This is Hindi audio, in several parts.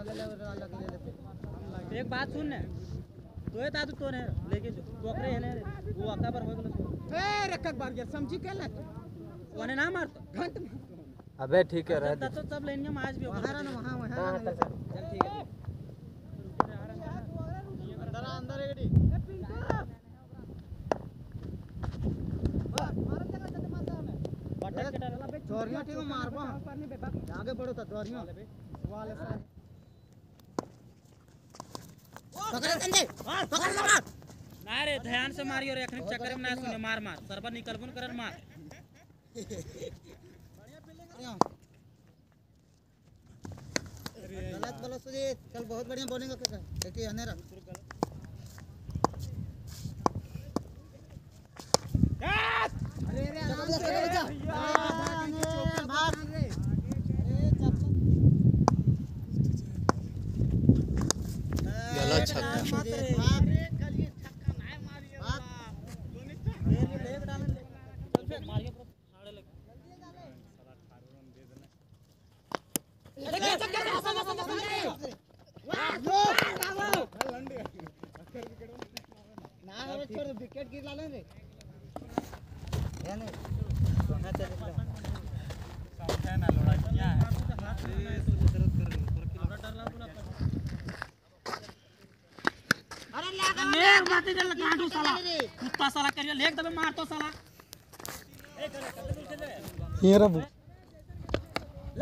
एक बात सुन ने तोए दादू तो ने लेके जो कोकरे है ने वो आका पर होय ए रकक बार गया समझी के ना ओने ना मारतो घंट मारतो अबे ठीक है रह तो सब लेन में आज भी वहां ना वहां हां चल ठीक है अंदर अंदर एडी ए पिंटू चोरियों मारबो आगे बढ़ो तो चोरियों वाले सारे पकड़ संजय पकड़ लो मार ना रे ध्यान से मारियो रे अखनी चक्कर में ना सुने मार मार सरबन निकलबन करन मार बढ़िया पिलेगा गलत बोलो सुजीत कल बहुत बढ़िया बॉलिंग करके देखिए अनेरा यस अरे रे विकेट गिर लाले रे यानी वहां चले सब है ना लड़ाइयां है जरूरत कर पूरा डर ला पूरा अरे लगा नेक बातें कर गांडू साला कुत्ता साला करिया लेग दबे मार तो साला ये रे ले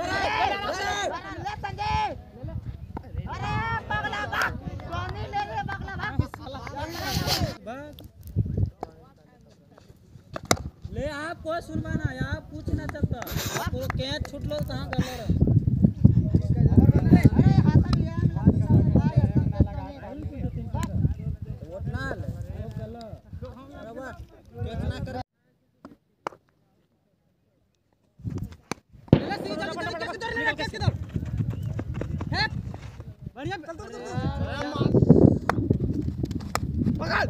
ले संजय अरे पगला भाग कोनी ले रे पगला भाग साला ले आप कोई सुनवाना या पूछ ना सकता आपको कैच छूट लो कहां कर ले अरे हाथन यार वोट ना ले चलो अरे बात कैच ना कर ले सीधा किधर ले कैच किधर है बढ़िया पकड़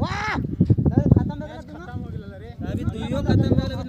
वाह खत्म कर खत्म हो गया रे अभी दुइयो खत्म वाला ना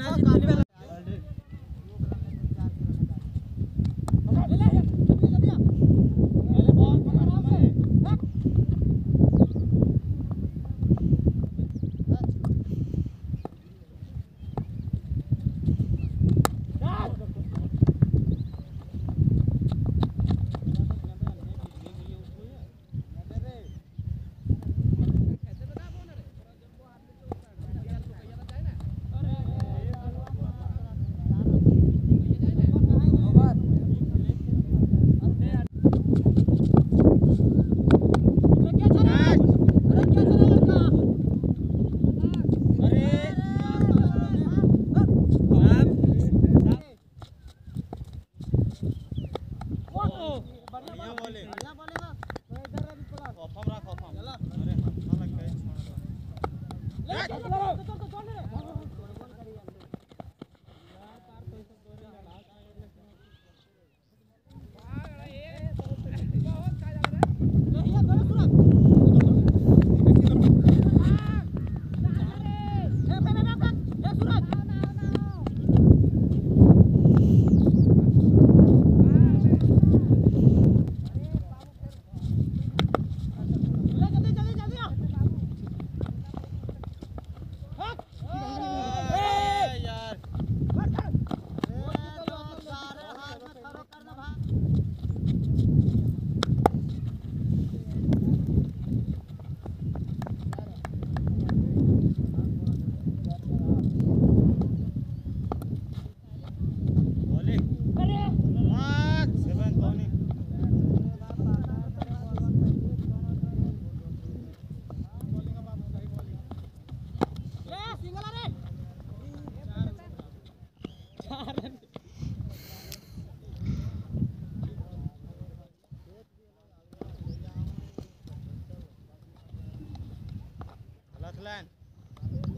जीतने वाला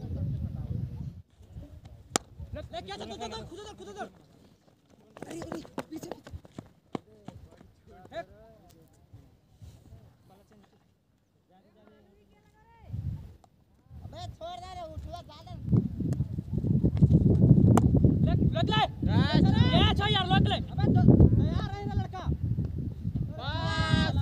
क्या चल चल चल खुद उधर अरे अरे पीछे है अबे छोड़ दे रे उठवा डाल लग ले यार छोड़ यार लग ले अबे यार है ना लड़का बस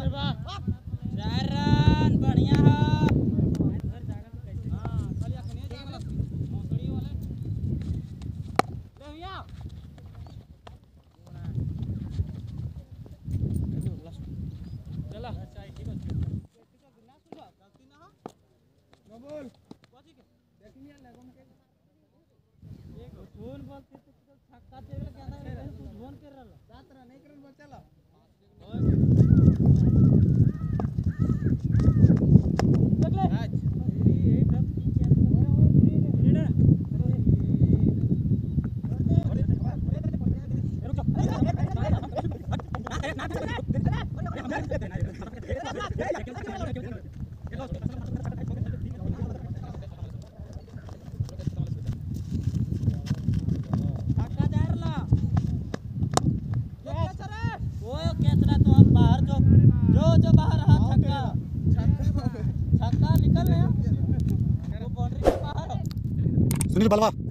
सुनील बालवा।